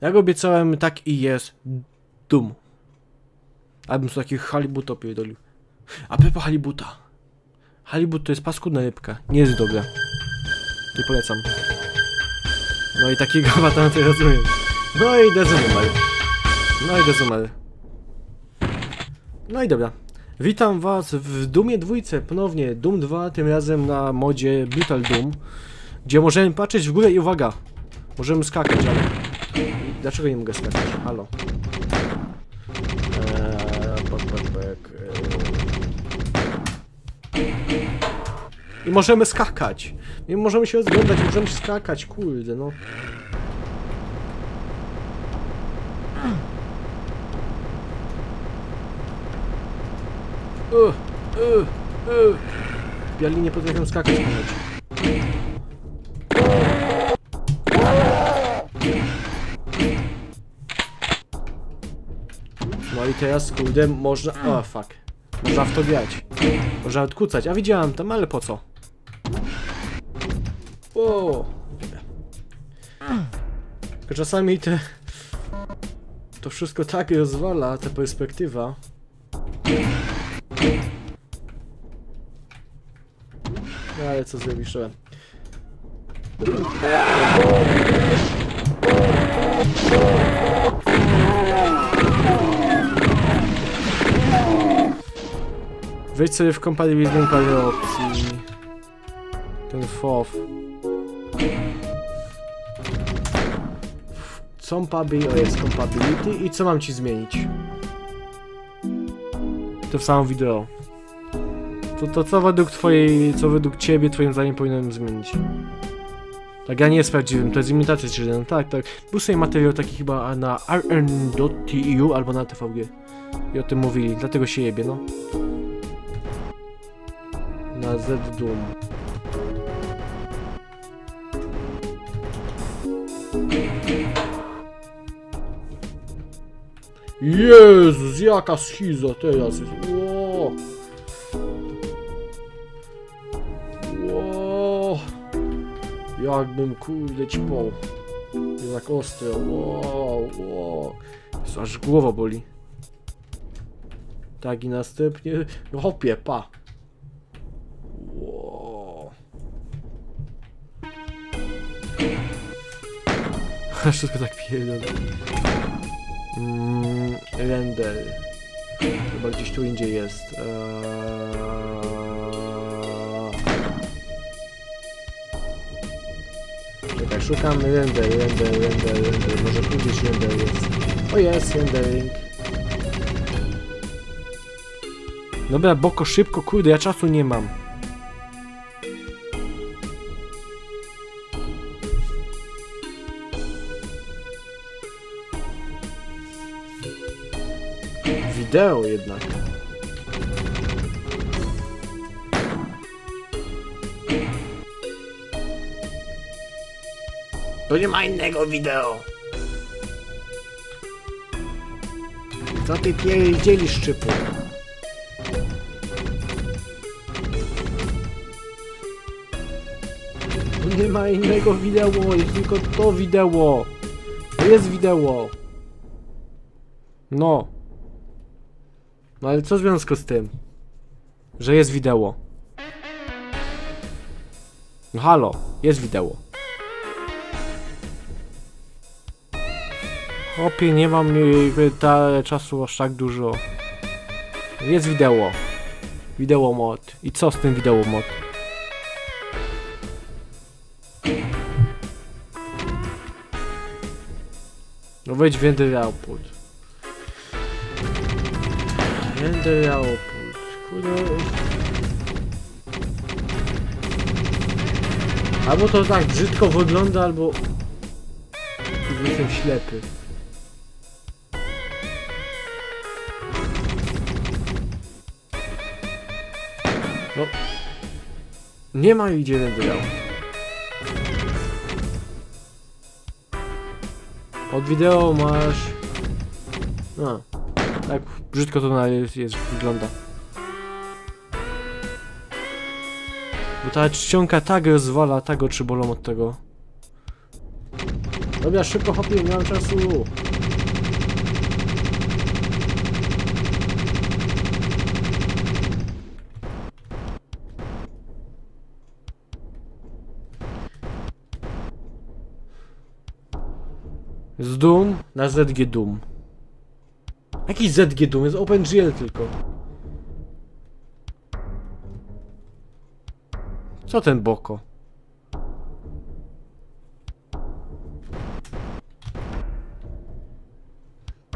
Jak obiecałem, tak i jest. Doom. Abym sobie takich halibut opierdolił. A pepa halibuta. Halibut to jest paskudna rybka. Nie jest dobra. Nie polecam. No i takiego awatana to rozumiem. No i dezumal. No i dezumal. No i dobra. Witam was w Doomie 2. Ponownie Doom 2, tym razem na modzie Battle Doom. Gdzie możemy patrzeć w górę i uwaga. Możemy skakać, ale... Dlaczego nie mogę skakać? Halo. I możemy skakać. I możemy się rozglądać, możemy się skakać, kurde, no. Biali nie potrafią skakać. No i teraz, kurde, można... O, fuck. Można w to grać. Można odkucać. A widziałem tam, ale po co? O! Czasami te... To wszystko tak rozwala, ta perspektywa. Ale co zrobisz? Wejdź sobie w kompatybilną parę opcji. Ten F.O.F. Compabil, o jest compatibility i co mam ci zmienić? To w samym wideo. To co według twojej, co według ciebie, twoim zdaniem powinienem zmienić? Tak, ja nie jest prawdziwym, to jest imitacja 3D, tak. Był sobie materiał taki chyba na rn.eu albo na TVG. I o tym mówili, dlatego się jebie, no. Na GZDoom. Jezus, jaka schiza teraz jest. Wow. Wow. Jakbym kurde ćpał. Jest tak ostre. Wow, wow. Jest, aż głowa boli. Tak i następnie. Hopie, pa. Wszystko tak pierdolę. Render. Chyba gdzieś tu indziej jest. Czekaj, szukam render. Może tu gdzieś render jest. O, jest rendering. Dobra, boko szybko, kurde, ja czasu nie mam. Wideo jednak. To nie ma innego wideo. Co ty pierdzielisz, szczypu? To nie ma innego wideo, jest tylko to wideo. To jest wideo. No. No ale co w związku z tym, że jest wideo? No halo, jest wideo. Opie, nie mam czasu aż tak dużo. Jest wideo. Wideo mod. I co z tym wideo mod? No wejdź w render output. Render output, kurde. Albo to tak brzydko wygląda, albo... Jestem ślepy. No... Nie ma idzie render output. Od wideo masz... No. Tak brzydko to wygląda. Bo ta czcionka tak rozwala, tak oczy bolą od tego. Dobra, szybko hopię, nie mam czasu. Z Doom na ZGDoom. Jaki ZGDoom? Jest OpenGL tylko. Co ten boko?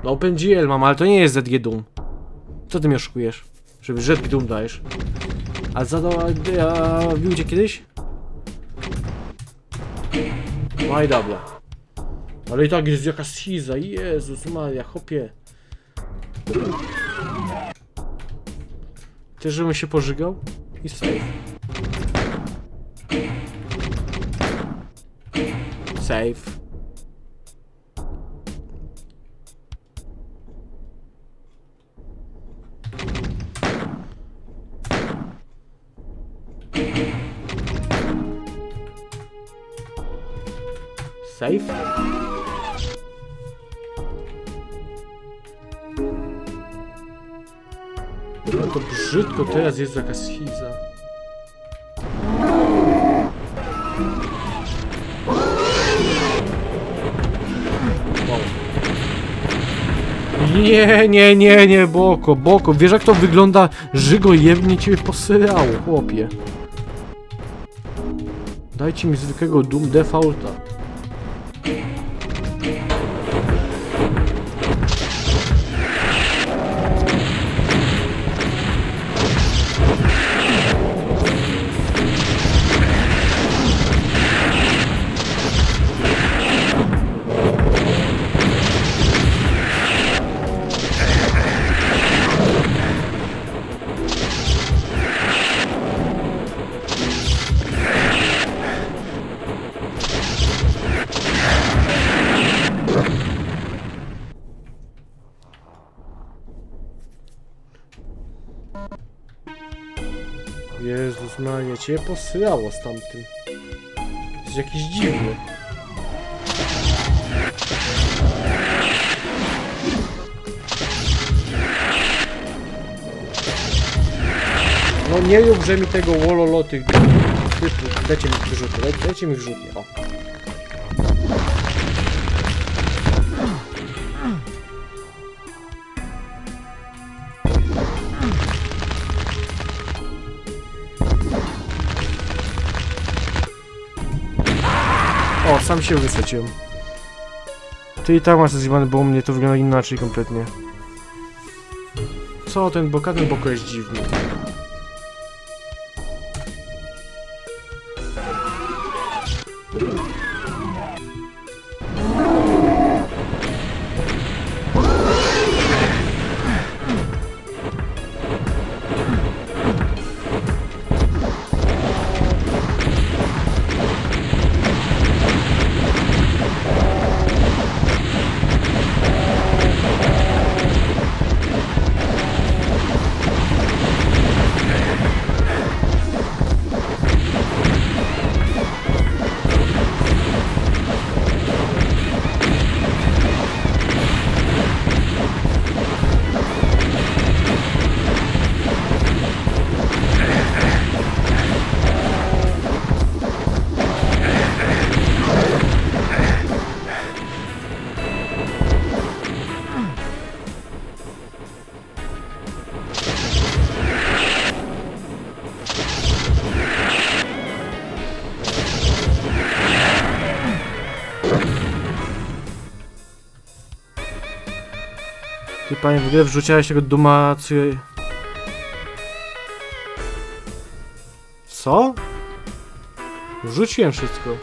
No OpenGL mam, ale to nie jest ZGDoom. Co ty mnie oszukujesz? Żeby ZGDoom dajesz. A bił cię kiedyś? No i dobra. Ale i tak jest jakaś schiza, Jezus Maria, chopie. Chcesz, żebym się pożygał? I save. Save. Save. To brzydko teraz jest jakaś schiza. Nie, nie, nie, nie, boko, boko. Wiesz jak to wygląda? Żygo jebnie ciebie posyrało, chłopie. Dajcie mi zwykłego Doom defaulta. Jezus Maria, cię posyłało z tamtym. Jest jakiś dziwny. No nie lub, że mi tego łololotych typów. Dajcie mi wrzutnie, dajcie mi wrzutnie, o. O, sam się wysadziłem. Ty i tak masz zjebane, bo u mnie to wygląda inaczej kompletnie. Co, ten bokatny boko jest dziwny. Ty panie, w ogóle wrzuciłeś tego Dooma, co... Co? Wrzuciłem wszystko.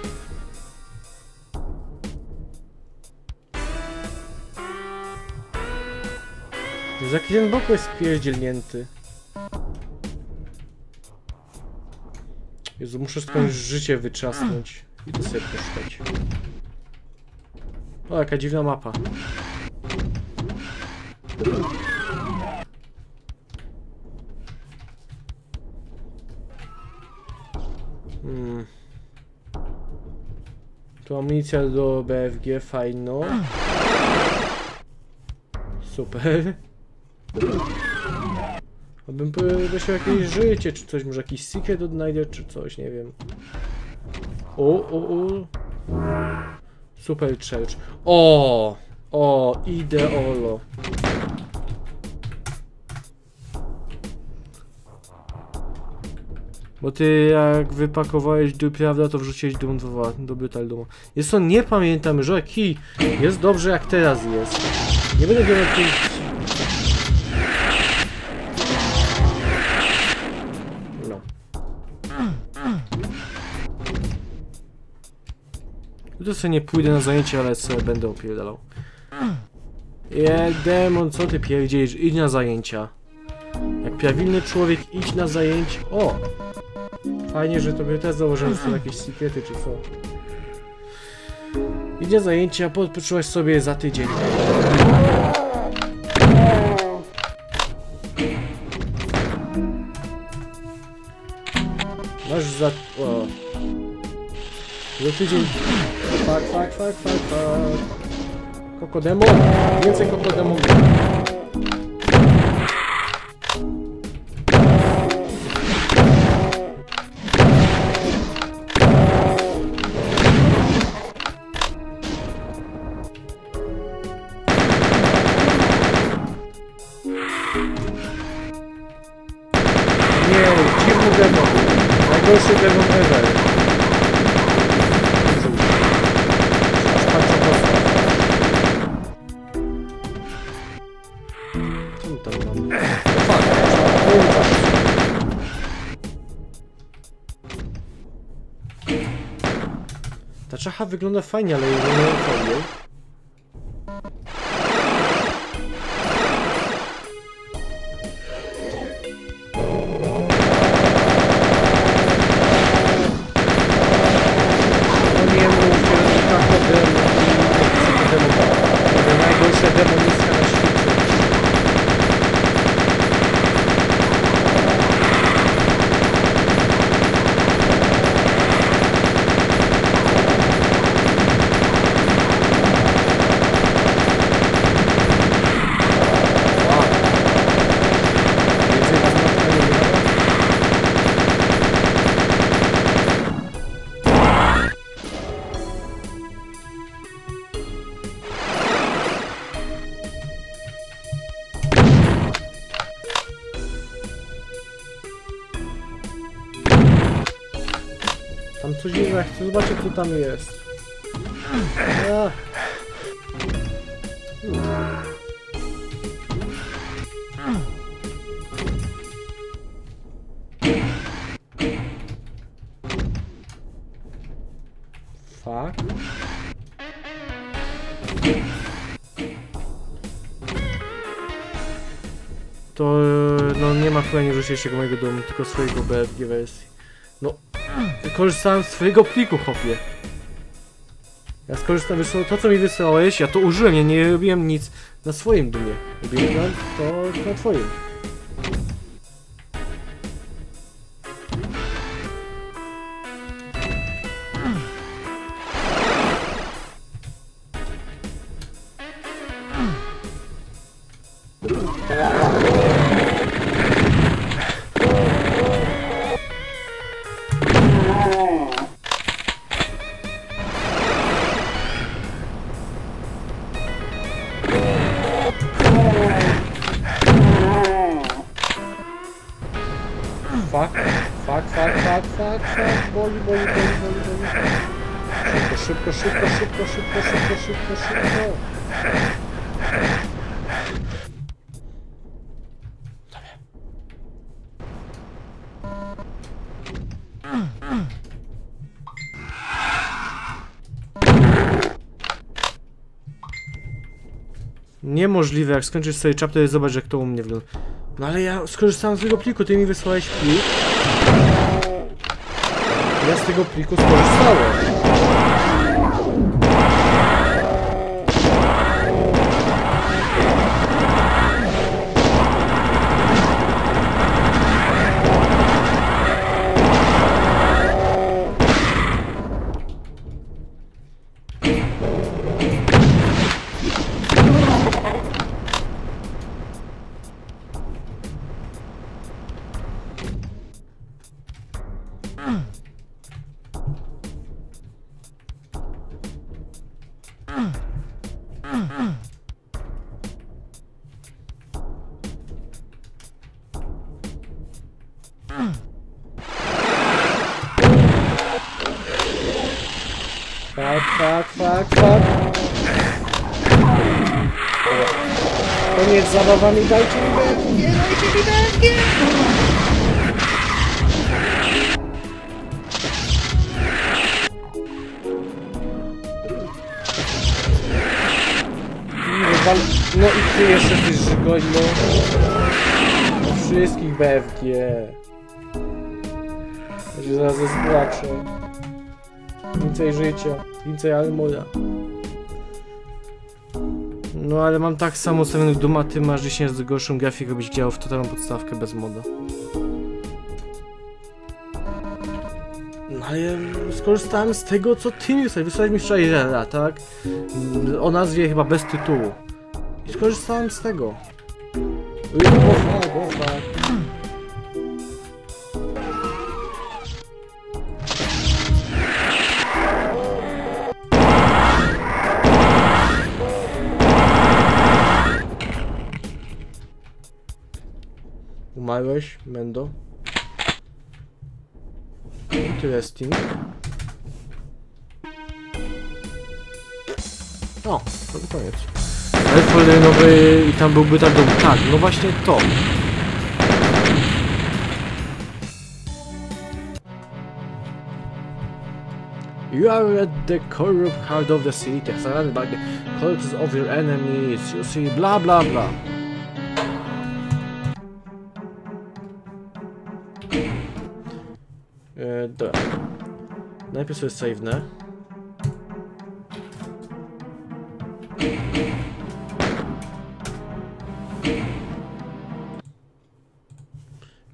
Za jeden bok jest pierdzielnięty. Jezu, muszę skądś życie wyczasnąć i to sobie poszukać. O, jaka dziwna mapa. Tu mam Amunicja do BFG, fajno. Super. Abym prosił jakieś życie, czy coś, może jakiś secret odnajdę, czy coś, nie wiem. O. Super church. O, ideolo. Bo ty jak wypakowałeś Doom, prawda, to wrzuciłeś Doom 2 do Battle Dooma. Jest to, nie pamiętam, że jaki jest dobrze jak teraz jest. Nie będę go jakiś... No. Tu sobie nie pójdę na zajęcie, ale sobie będę opierdalał. Demon, co ty pierdzielisz? Idź na zajęcia. Jak prawilny człowiek, idź na zajęcie. O! Fajnie, że tobie też założyłem sobie jakieś sekrety, czy co. Idź na zajęcia, podpoczyłaś sobie za tydzień. Masz za... O. Za tydzień... Fuck. Kokodemo! Więcej kokodemo! Ta czacha wygląda fajnie, ale jej nie odpowiem. Coś nie wiem, chcę zobaczyć, co tam jest. Fuck. To no nie ma chwilę nie rzucić się mojego domu, tylko swojego BFG wersji. No. Korzystałem z swojego pliku, chopie. Ja skorzystałem, to co mi wysłałeś, ja to użyłem, ja nie robiłem nic na swoim dumie. Robiłem to na twoim. Fuck, boli. Szybko. Dobra. Niemożliwe, jak skończysz sobie chapter, zobacz jak to u mnie wygląda. No ale ja skorzystałem z tego pliku, ty mi wysłałeś plik. Ja z tego pliku skorzystałem. Fuck. Koniec z zabawami, dajcie mi BFG! No i ty jeszcze coś żygoś, no. O wszystkich BFG. Ja się zaraz zbłaczę. Więcej życia, więcej armora. No ale mam tak samo ustawionych Dooma, ty masz dzisiaj z gorszym grafiką, byś działał w totalną podstawkę bez moda. No ale ja skorzystałem z tego, co ty mi wysłałeś. Wysłałeś mi wczoraj Rera, tak? O nazwie chyba bez tytułu. I skorzystałem z tego. Umarłeś, Mendo. Interesting. O, to koniec. Elford nowy i tam byłby tak dobry. Tak, no właśnie to. You are at the corrupt heart of the city, surrounded by the corpses of your enemies. You see, bla bla bla. Dobra. Najpierw sobie save'nę.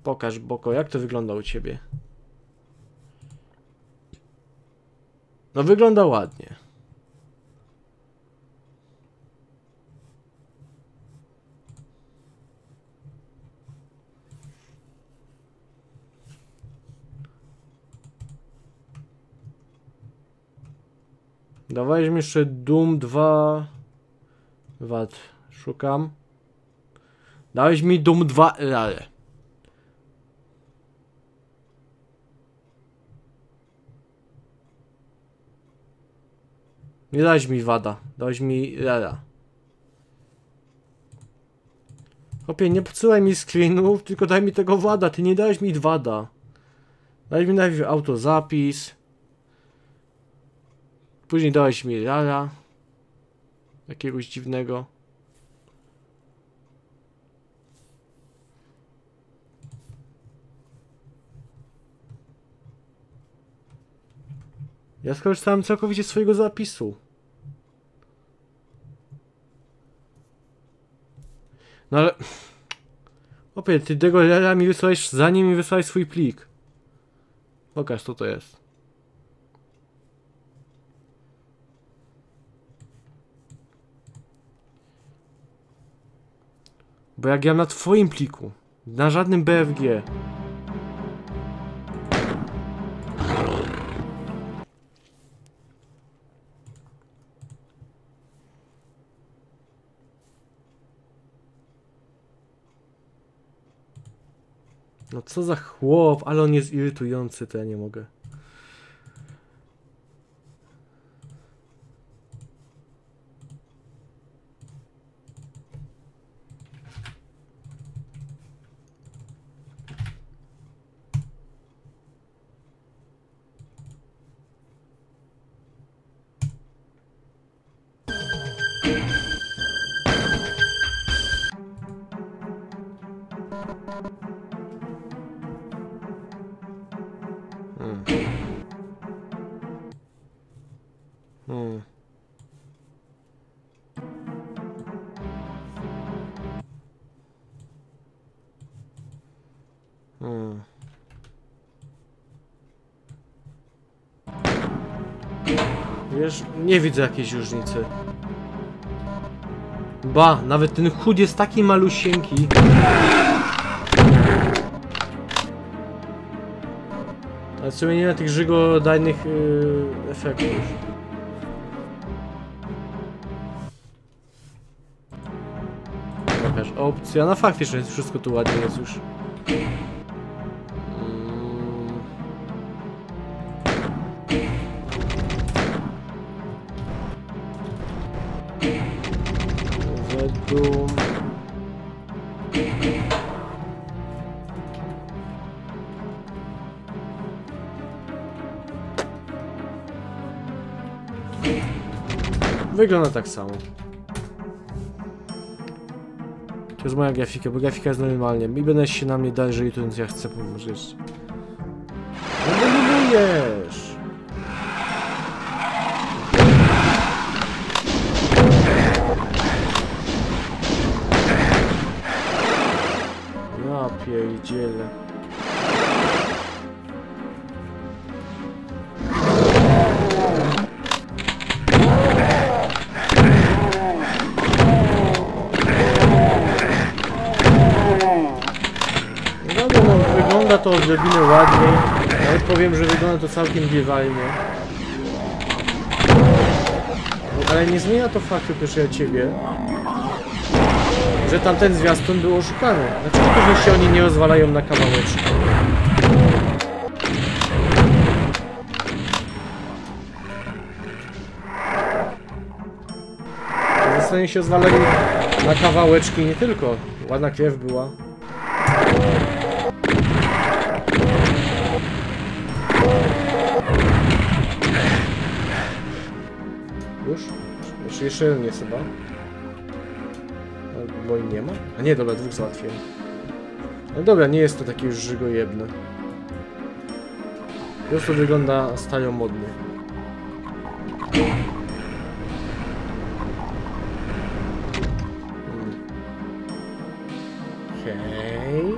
Pokaż, Boko, jak to wygląda u ciebie? No wygląda ładnie. Dawaj mi jeszcze Doom 2. Wat, szukam. Dałeś mi Doom 2 Rare. Nie dałeś mi Wada, dałeś mi Rara. Chłopie, nie podsyłaj mi screenów, tylko daj mi tego Wada. Ty nie dałeś mi Wada. Dałeś mi najpierw autozapis. Później dałeś mi Rara. Jakiegoś dziwnego. Ja skorzystałem całkowicie z swojego zapisu. No ale... Opie, ty tego Rara mi wysłałeś, zanim mi wysłałeś swój plik. Pokaż, co to jest. Bo jak ja na twoim pliku, na żadnym BFG. No co za chłop, ale on jest irytujący, to ja nie mogę. Wiesz, nie widzę jakiejś różnicy. Ba, nawet ten chód jest taki malusieńki. Ale w sumie nie ma tych żygodajnych efektów. jakaś opcja. No faktycznie wszystko tu ładnie jest już. GZDoom. Wygląda tak samo. To jest moja grafika, bo grafika jest normalnie. I będę się na mnie dać, jeżeli to ja chcę pomóc. Wiesz. Ja pierdzielę. To odrobinę ładniej, ale powiem, że wygląda to całkiem giewalnie. Ale nie zmienia to faktu, proszę ja ciebie, że tamten zwiastun był oszukany. Dlaczego to, że się oni nie rozwalają na kawałeczki? Zostanie się rozwalają na kawałeczki nie tylko. Ładna krew była. Jeszcze jeden jest chyba. Bo nie ma? A nie, dobra, dwóch załatwiłem. No dobra, nie jest to takie już żygojebne. Po prostu wygląda stają modnie. Hej.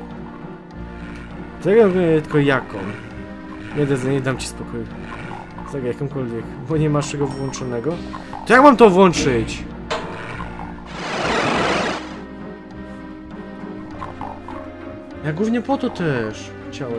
Zagram tylko jaką. Nie dam ci spokoju. Zagram jakąkolwiek, bo nie masz czego włączonego. To jak mam to włączyć? Ja głównie po to też chciałem.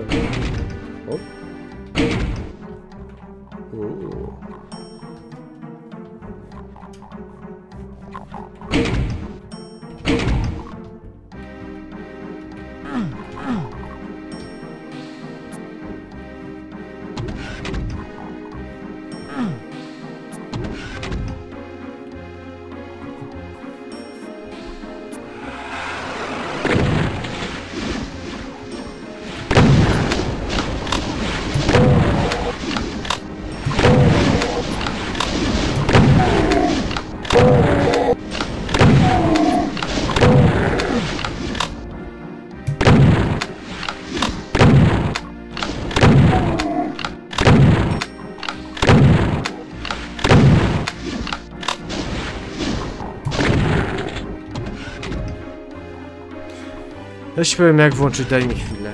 Ja ci powiem jak włączyć, daj mi chwilę.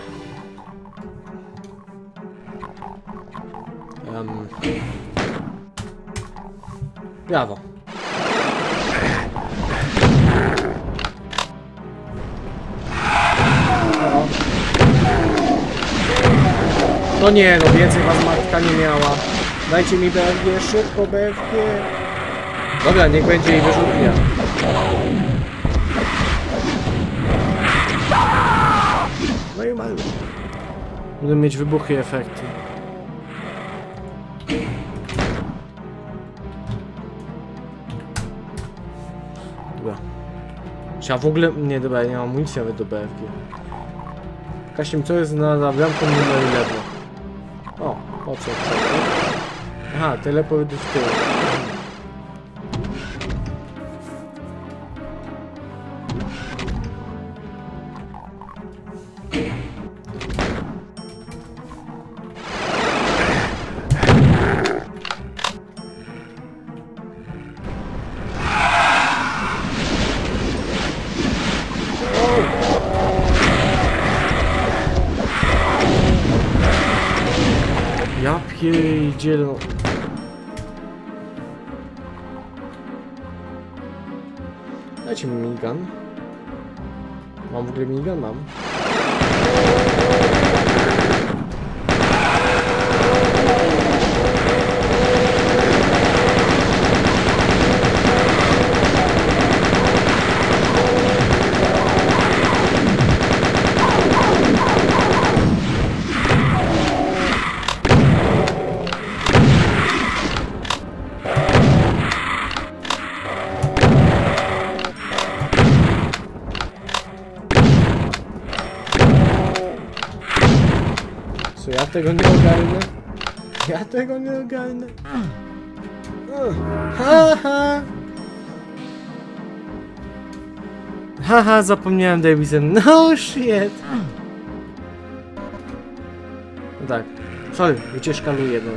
Brawo. No nie, no więcej was matka nie miała. Dajcie mi BFG, szybko BFG. Dobra, niech będzie jej wyrzutnia. No i mały. Będę mieć wybuchy i efekty. Dobra. Czy ja w ogóle... Nie, dobra, ja nie mam amunicji nawet do BFG. Kasim, co jest na bramką numer 11? O, po co? Aha, teleport w tył. Dzielno. Dajcie mi minigun. Mam w ogóle minigun? Mam. Ja tego nie ogarnę. Ja tego nie ogarnę. Haha. Haha, zapomniałem Davison. No shit. No tak. Sorry, wycieczka mi jedną.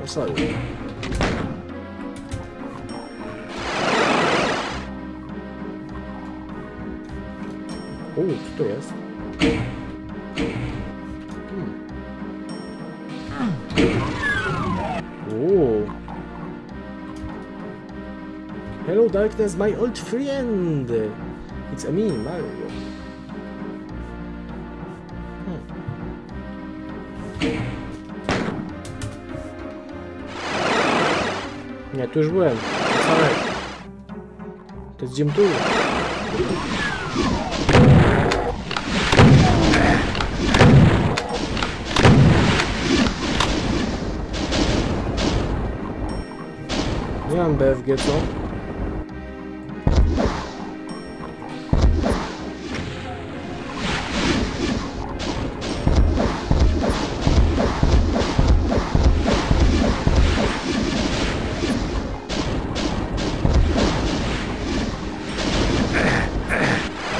No sorry. O, co to jest? Ooh. Hello darkness, my old friend. It's a me, Mario. Nie, tu już byłem. To jest Doom 2. Nie mam BFG, co?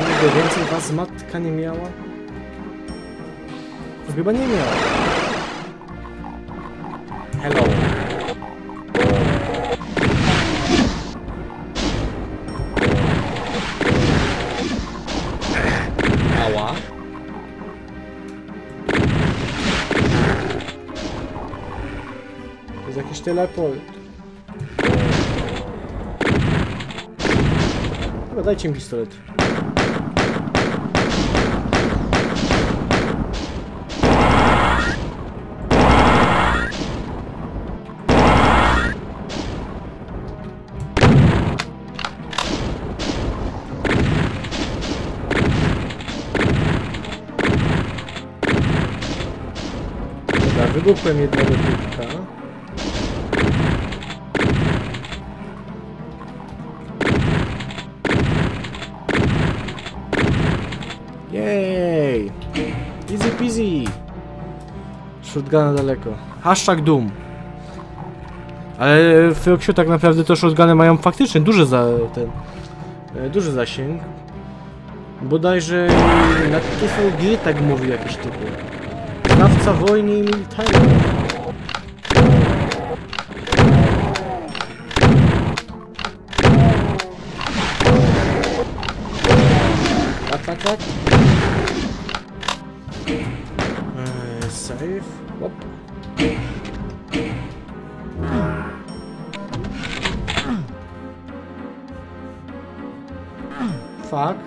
Nigdy więcej was matka nie miała? Chyba nie miała. Hello. Teleport. Chyba dajcie mi pistolet. Dobra, wybuchłem jednego typka. Jej! Easy peasy! Shotguna daleko. Hashtag Doom. Ale w Foxie tak naprawdę to shotguny mają faktycznie duży duży zasięg. Bodajże na tytuł gry tak mówi jakiś typu. Znawca wojny i militarnej. Tak. Save. Hop. Fuck.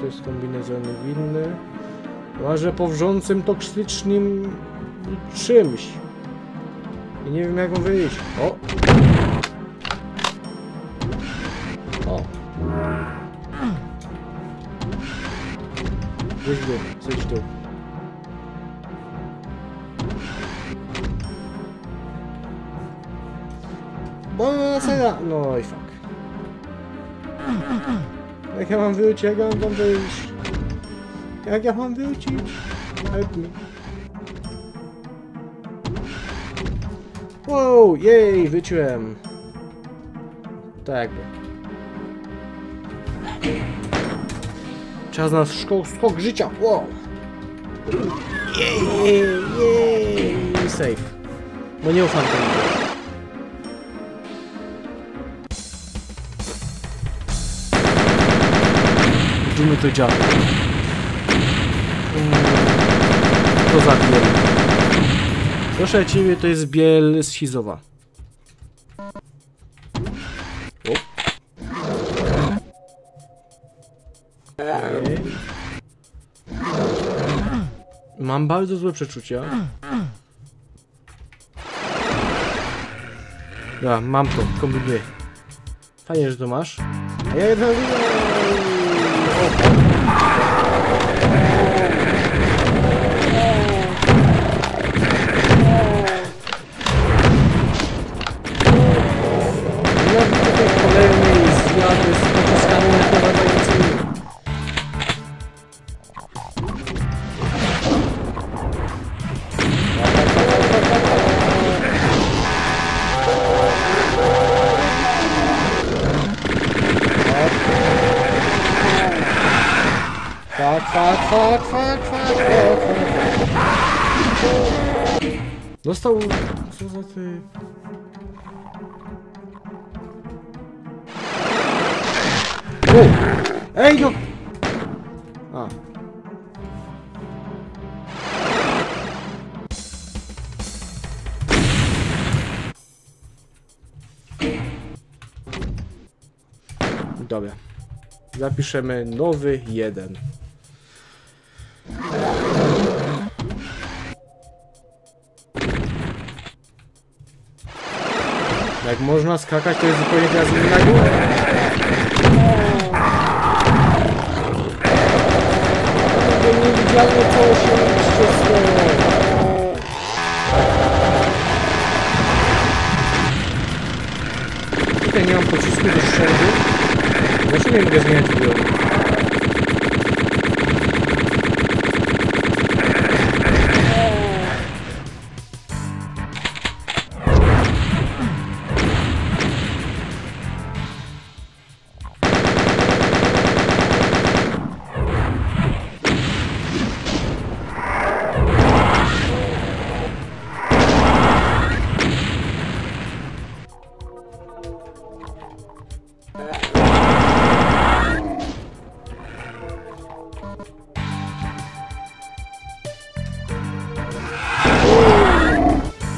To jest kombinezon winny. Łażę po wrzącym, toksycznym czymś. I nie wiem jak go wyjść. O! Coś tu. No i fuck. Jak ja mam wrócić? Jak ja mam tam wyjść? Jak ja mam wrócić? Help me. Wow, jej, wróciłem. Tak. Czas na skok życia! Wow! Jej! Safe. Bo nie ufam temu. Widzimy to działa. To za biel. Proszę ciebie, to jest biel schizowa. Okay. Mam bardzo złe przeczucia. Ja, mam to, kombinuję. Fajnie, że to masz. A ja jednak... Fart. Dostał... Co za ty... O! Ej no! A. Dobra. Zapiszemy nowy 1. Jak można skakać, to jest zupełnie teraz inna górę. Nie widziałem, co się wszystko. Tutaj nie mam pocisku do strzelby. Właśnie nie mogę zmieniać wideo.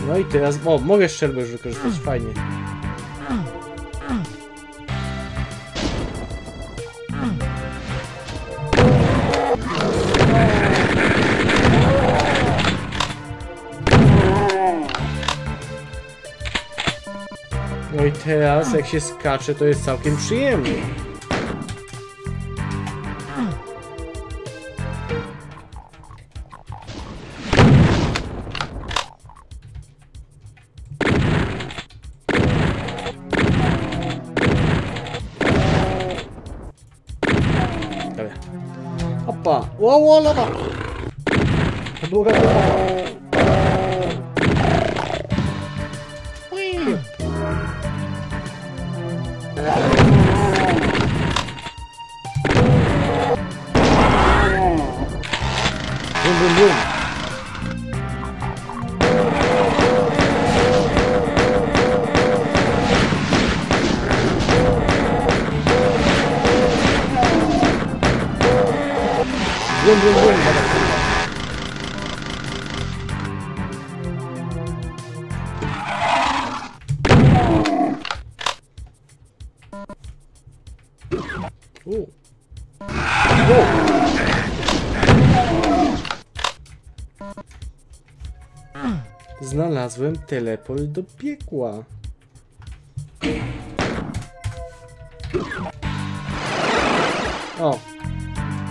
No i teraz, o, mogę strzelbę już wykorzystać, fajnie. No i teraz, jak się skacze, to jest całkiem przyjemnie. Opa! Ło, lawa! Podłoga lawa! Bum, bum, bum! Bum, bum, bum. O. O. Znalazłem teleport do piekła. O.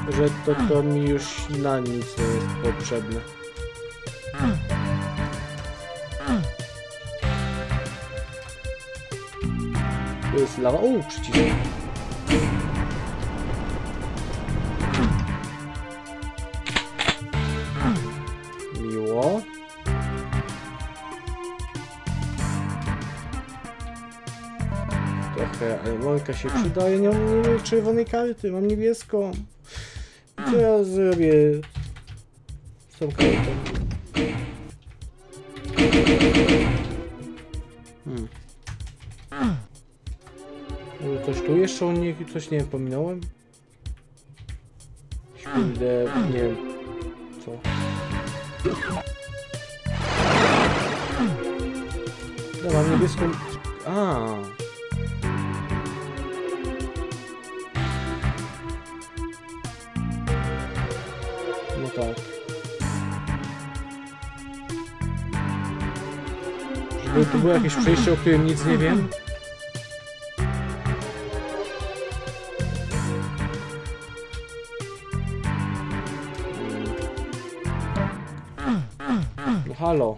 Że to mi już na nic nie jest potrzebne. Tu jest lawa. O, przycisk. Miło. Trochę alkoholka się przydaje. Nie mam czerwonej karty, mam niebieską. Co ja zrobię z tą kartą? Coś tu jeszcze o nich i coś nie wiem, pominąłem? Śpildę, nie wiem co. Ja mam niebieską... A. Tak. Żeby tu było jakieś przejście, o którym nic nie wiem. No halo.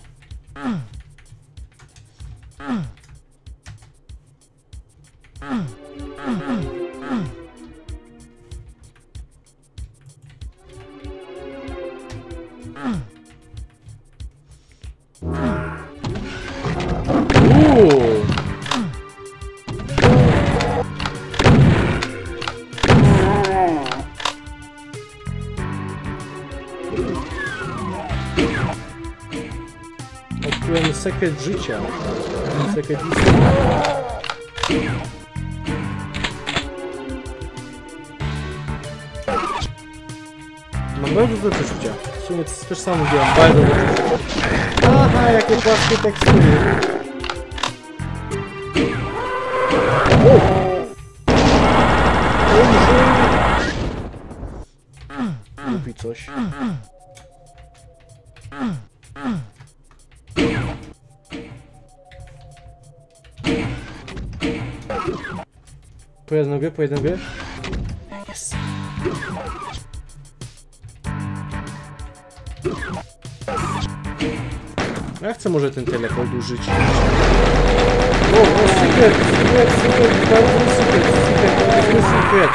sekret życia. Sekret życia. Mam bardzo dobre przeczucia. W sumie to też sam mówiłem, bardzo dobre przeczucia. Aha, jakie płaskie tekstury. Mówi coś. Pojedną grę. Yes. Ja chcę może ten telefon użyć. O, secret.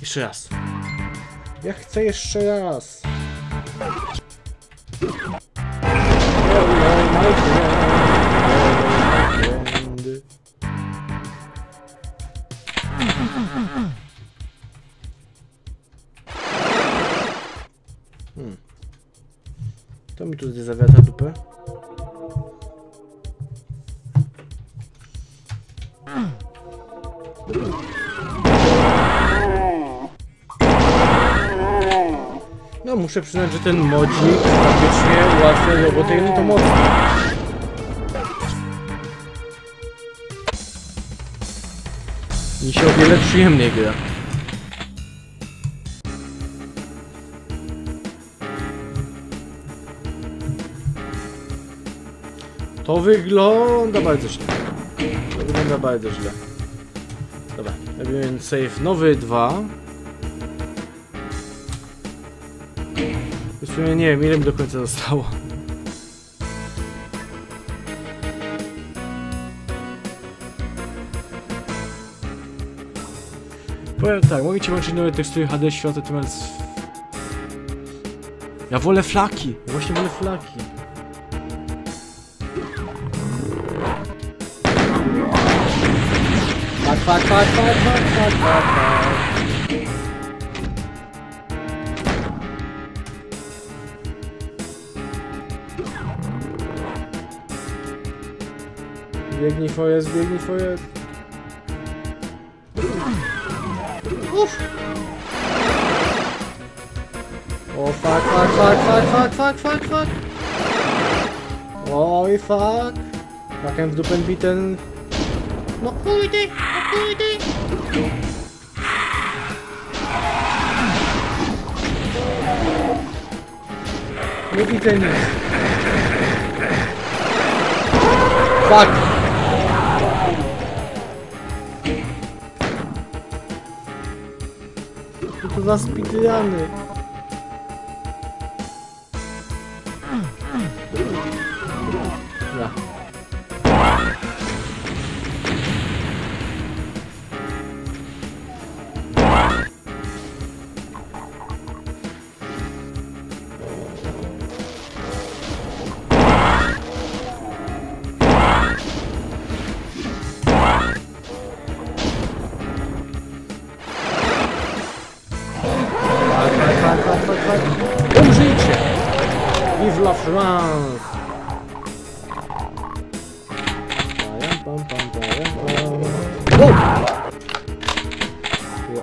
Jeszcze raz. Ja chcę jeszcze raz. To mi tutaj zawiata dupę. No muszę przyznać, że ten modzik faktycznie ułatwia robotę i no to mocno. Mi się o wiele przyjemniej gra. To wygląda bardzo źle. Dobra, robimy save nowy 2. W sumie nie wiem, ile mi do końca zostało. Powiem tak, możecie łączyć nowe tekstury HD, światła, tym razem... Ja wolę flaki! Właśnie wolę flaki. Biegnij, Foyet. Uff. O, fuck. Oj, fuck. Takem w dupę biten. No pójdę, Nie widzę nic. Fuck! Co to za speedruny?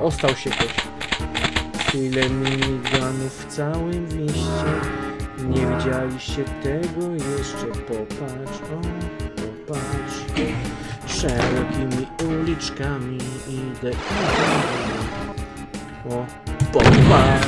Ostał się ktoś. Tyle miniganów w całym mieście. Nie widzieliście tego jeszcze. Popatrz, o, popatrz. Szerokimi uliczkami idę. O, popatrz.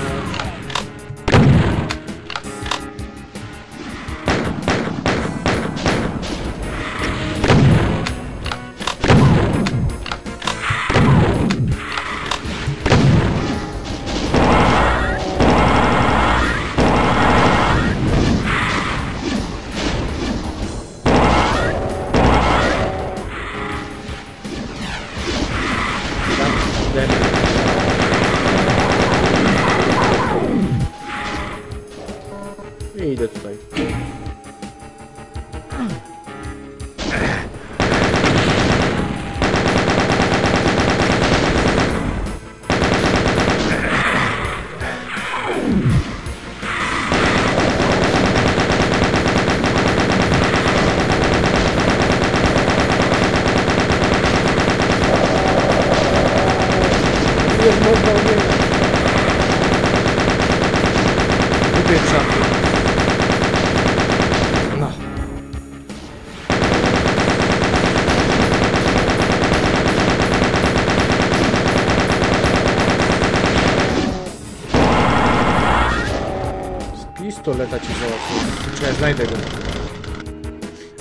pistoleta ci załatwię. Czy ja znajdę go?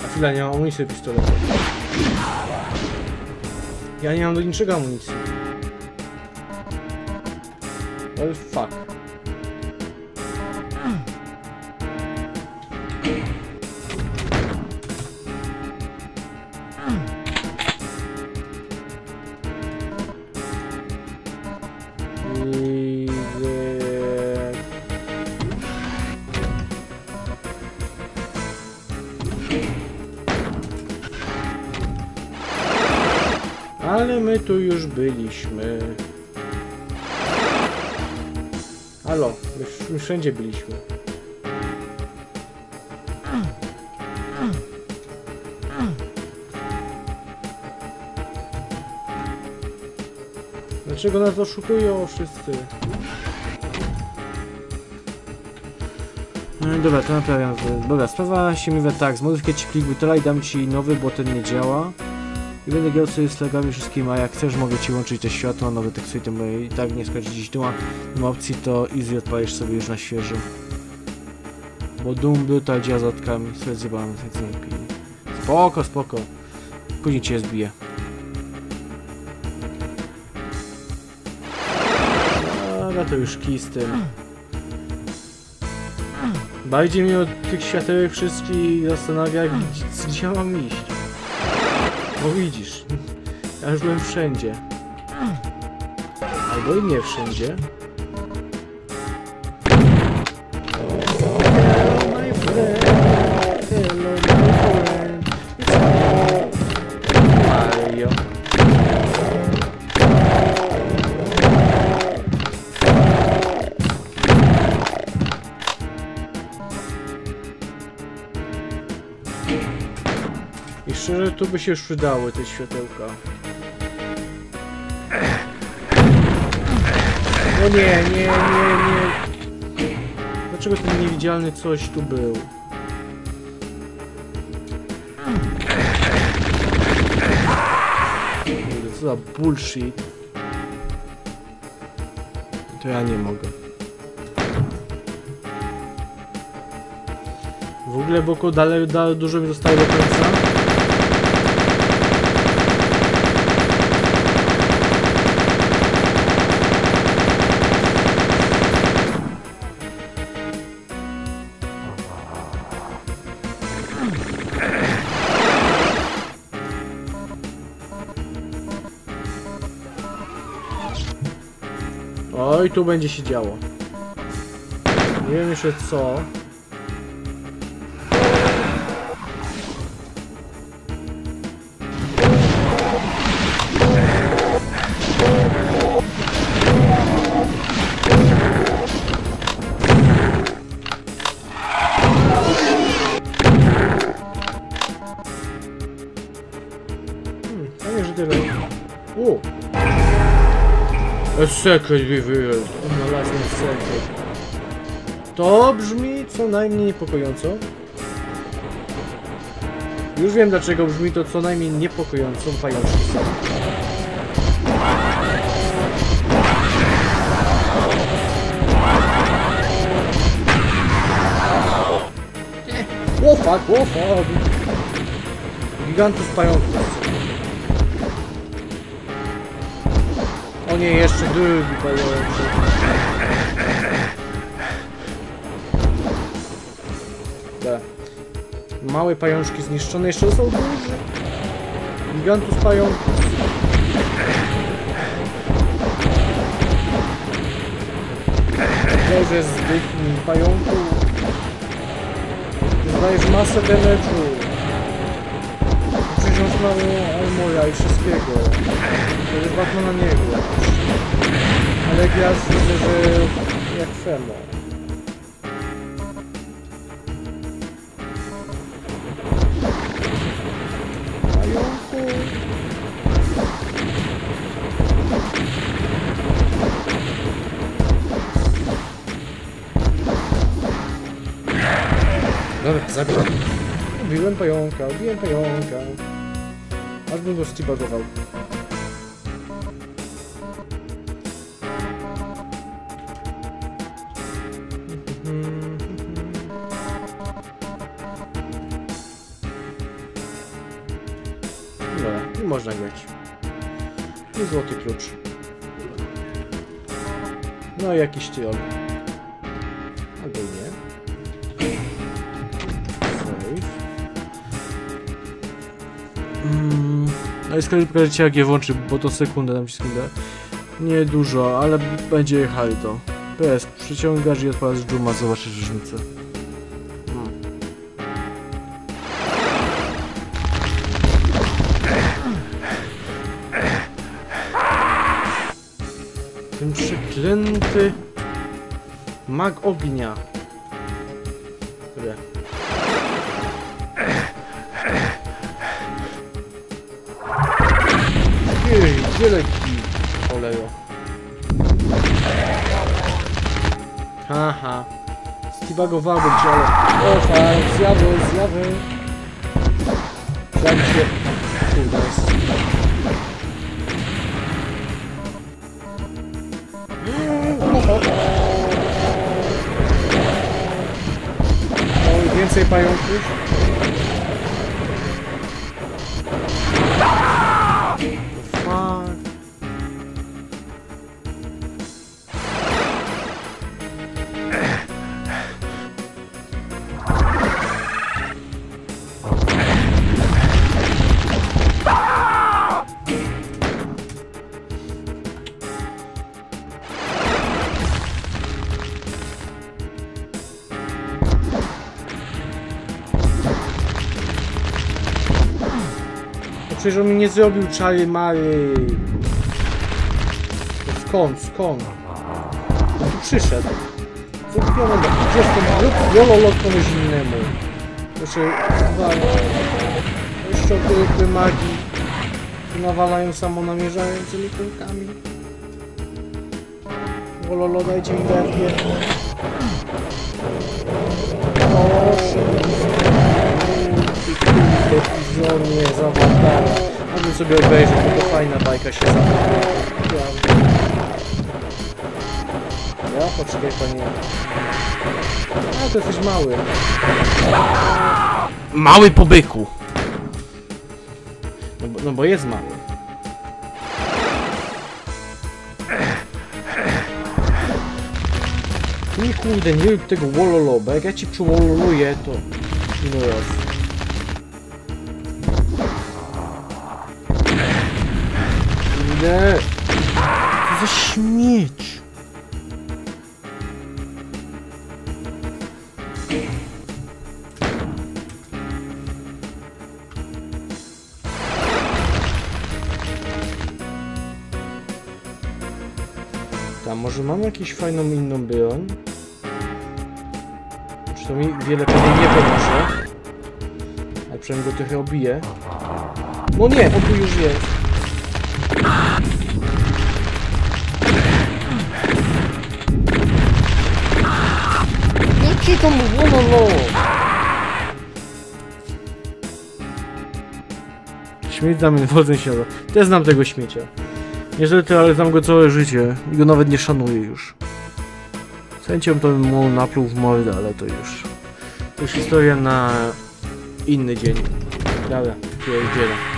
A chwila, nie mam amunicji do pistoletu. Ja nie mam do niczego amunicji. Well, fuck. Ale my tu już byliśmy. Halo, my wszędzie byliśmy. Dlaczego nas oszukują wszyscy? No, dobra, to naprawiam. Dobra, sprawa się mówi tak. Zmodyfikuję ci plik butola i dam ci nowy, bo ten nie działa. I będę grał sobie z lagami wszystkimi, a jak chcesz, mogę ci łączyć te światła, nowy tekst i tym dalej. I tak nie skończy dziś Dooma. Nie ma opcji, to easy odpalisz sobie już na świeżo. Bo Doom Bluta działa z odkami. Sobie zjebałem, sobie zjebałem. Spoko, spoko. Później cię zbiję. No to już kij z tym. Bardziej mnie od tych światełek wszystkich zastanawia, gdzie mam iść. Bo widzisz, ja już byłem wszędzie. Albo i nie wszędzie. Mario. I szczerze, tu by się już przydały te światełka. No nie, nie, nie, nie. Dlaczego ten niewidzialny coś tu był? Co za bullshit. To ja nie mogę. W ogóle wokół dalej dużo mi zostaje do końca. Oj, tu będzie się działo. Nie wiem jeszcze co. Fajnie, że tyle. A secret revealed. Znalazłem secret. To brzmi co najmniej niepokojąco. Już wiem, dlaczego brzmi to co najmniej niepokojąco. Fajnie. Łopak, łopak. Gigantów pająków. O nie, jeszcze drugi pająk. Da. Małe pajączki zniszczone, jeszcze są duże. Gigantus pająków. Boże, zdychnij pająku. Zdajesz masę damage'u. Przyjrząc mało armora i wszystkiego. To jest Batman na niego. Ale gwiazd widzę, że jak Femo. Pająku. Dobra, zabiłem. Ubiłem pająka. Aż bym go steabagował. kontrolę i można grać. I złoty klucz. No i jakiś tyol. Albo nie. Save. No i skoro pokażecie jak je włączy, bo to sekundę nam się składa. Nie dużo, ale będzie jechali to. PS, przyciągasz i odpalasz dżuma, zobaczysz różnicę. Ten przeklęty mag ognia. Gdzie leki olejo? Haha. Stibagowałem cię, ale... O tak, zjawy. Tak się... Kurde jest. O, więcej pająków. Przecież on mi nie zrobił czary mary. Skąd? Tu przyszedł. Zrobiłem do 20 minut, jololot komuś innemu. Proszę, uwaga. Jeszcze grupy magii. Tu nawalają samonamierzającymi kulkami. Jololo, dajcie mi BFG. Telewizornie zawartała. Mogę sobie obejrzeć, bo to fajna bajka się zawartała. Ja? Poczekaj panie. A to jesteś mały. Mały po byku. No bo jest mały. Nie kurde, nie rób tego wololoba. Jak ja ci przyłololuję, to... No raz. To za śmieć. Tam może mam jakąś fajną inną broń? Czy to mi wiele pewnie nie pomoże? Ale przynajmniej go trochę obije. No nie, bo tu już jest. Jaki to mówiono? Śmieć damy wodzę się. Też znam tego śmiecia. Niestety, ale znam go całe życie i go nawet nie szanuję już. Z chęcią to bym mu napluł w mordę, ale to już... To już historia na inny dzień. Dobra, pierdzielę.